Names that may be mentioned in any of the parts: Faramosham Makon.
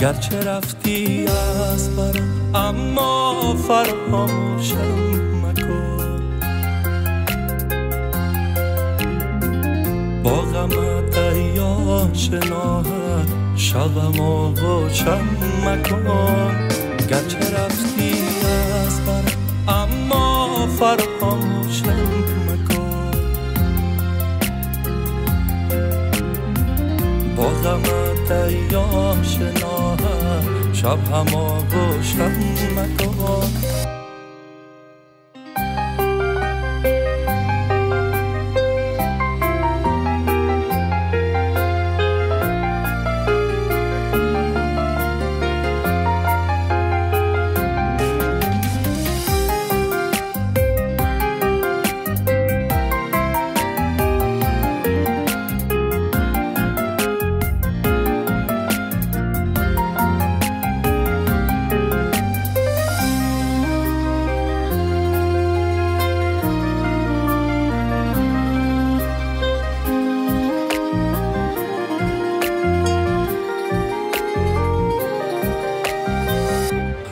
گرچه رفتی از برم اما فراموشم مکن، با غمت ای آشنا شبم آغوشم مکن. گرچه رفتی از برم اما فراموشم مکن، با غمت ای آشنا شب هم آغوشم مکن.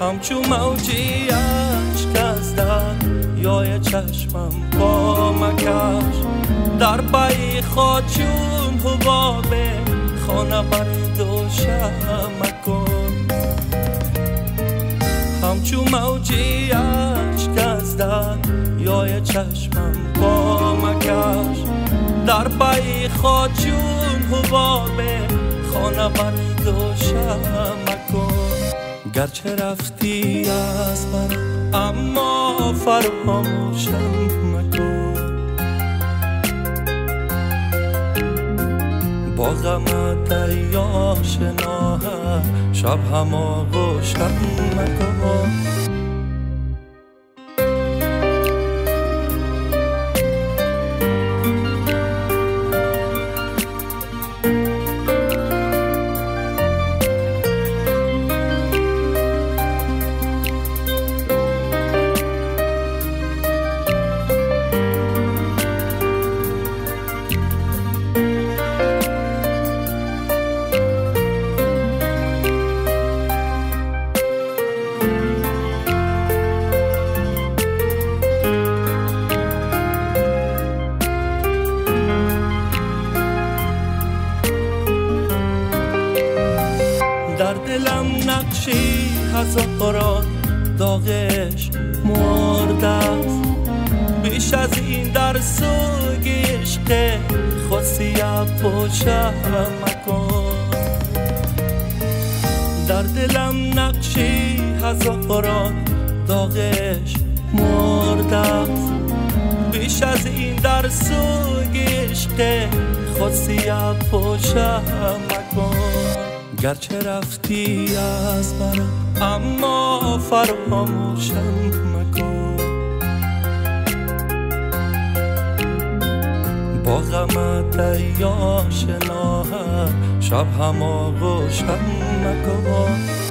همچو موجی اشک از در یای چشمم با مکش، در بی خود چون حباب خانه بر دوشم مکن. همچو موجی اشک از در یای چشمم با مکش، در بی خود چون حباب خانه بر دوشم مکن. گرچه رفتی از من اما فراموشم مکن، با غمت ای آشنا شب هم آغوشم مکن. در دلم نقشی هزاران داغش مرده است، بیش از این در سوگ عشق خود سیه پوشم مکن. در دلم نقشی هزاران داغش مرده است، بیش از این در سوگ عشق خود سیه پوشم مکن. گرچه رفتی از برم اما فراموشم مکن، با غمت ای آشنا شب هم آغوشم مکن.